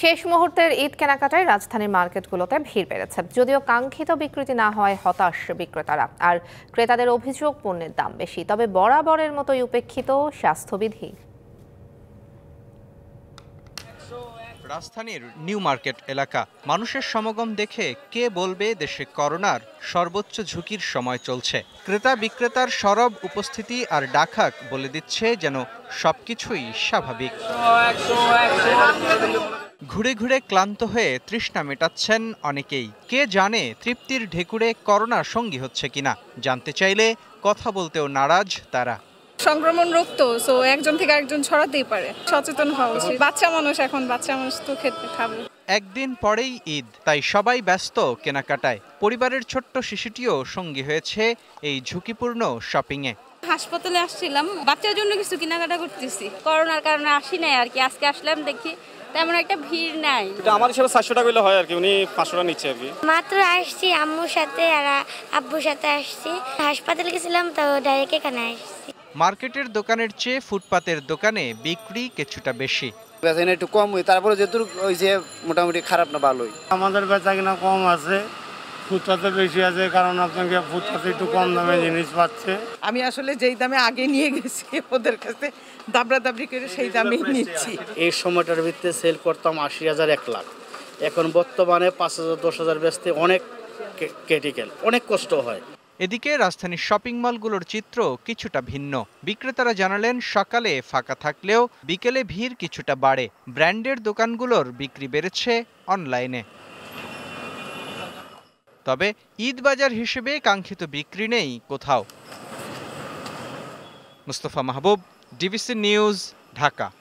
शेष मुहूर्तेर ईद केनाकाटाय राजधानीर मार्केटगुलोते भिड़ बेड़ेছে যদিও कांक्षित बिक्री ना हওয়ায় हताश विक्रेतारा और क्रेताদের অভিযোগ পণ্যের দাম বেশি তবে বরাবরের মতোই উপেক্ষিত স্বাস্থ্যবিধি। राजधानीर न्यू मार्केट एलाका मानुषेर समगम देखे के बोलबे देशे करोनार सर्वोच्च झुंकिर समय चलछे। क्रेता विक्रेतार सरब उपस्थिति और डाकाक बोले दिच्छे जेनो सबकिछुई स्वाभाविक। घुरे घुरे क्लान्त हुए तृष्णा मेटाच्छेन अनेकेई के जाने तृप्तिर ढेकुरे करोनार संगी होच्छे किना जानते चाइले कथा बोलतेओ नाराज तारा। संक्रमण रोग तो सो एक जन थेके आरेकजन छड़ातेई पारे सचेतन हওয়া उचित बाच्चा मानुष एखन बाच्चा मानुष तो खेते खाबे। एकदिन परेई ईद ताई सबाई व्यस्त केनाकाटाय परिवारेर छोट्ट शिशुटिओ संगी हয়েছে এই ঝুঁকিপূর্ণ শপিং এ। হাসপাতালে আসছিলাম বাচ্চার জন্য কিছু কেনাকাটা করতেছি করোনার কারণে আসি নাই আর কি আজকে আসলাম দেখি তেমন একটা ভিড় নাই এটা আমার হিসাবে 700 টাকা হইলো হয় আর কি উনি 500 টাকা নিচে আর কি। মাত্র আসছি আম্মুর সাথে আর আব্বুর সাথে আসছি হাসপাতালে গেছিলাম তো ডাইরেক্ট এখানে আসছি। मार्केटेर दोकानेर चेये फुटपाथेर दोकाने बिक्री किछुटा बेशी बेचाकिना एकटु कम हय तारपरे जेतुर ओई जे मोटामुटी खाराप ना भालोई आमादेर बेचाकिना कम आछे फुटपाथे बेशी आछे कारण आपनाके फुटपाथे एकटु कम दामे जिनिस पाच्छे। आमि आसले जेई दामे आगे निये गेछि ओदेर काछे दाबड़ा दाबड़ी करे सेई दामेई निচ্ছি। एई समयटार भित्तिते सेल करताम ৮০,০০০ ১ লাখ এখন বর্তমানে ৫,০০০ ১০,০০০ বেচতে অনেক ক্রিটিক্যাল অনেক কষ্ট হয়। এদিকে রাজধানীর শপিং মলগুলোর চিত্র কিছুটা ভিন্ন। বিক্রেতারা জানালেন সকালে ফাঁকা থাকলেও বিকেলে ভিড় কিছুটা বাড়ে। ব্র্যান্ডের দোকানগুলোর বিক্রি বেড়েছে অনলাইনে। তবে ঈদ বাজার হিসেবে কাঙ্ক্ষিত বিক্রি নেই কোথাও। Mustafa Mahbub, DBC news, Dhaka.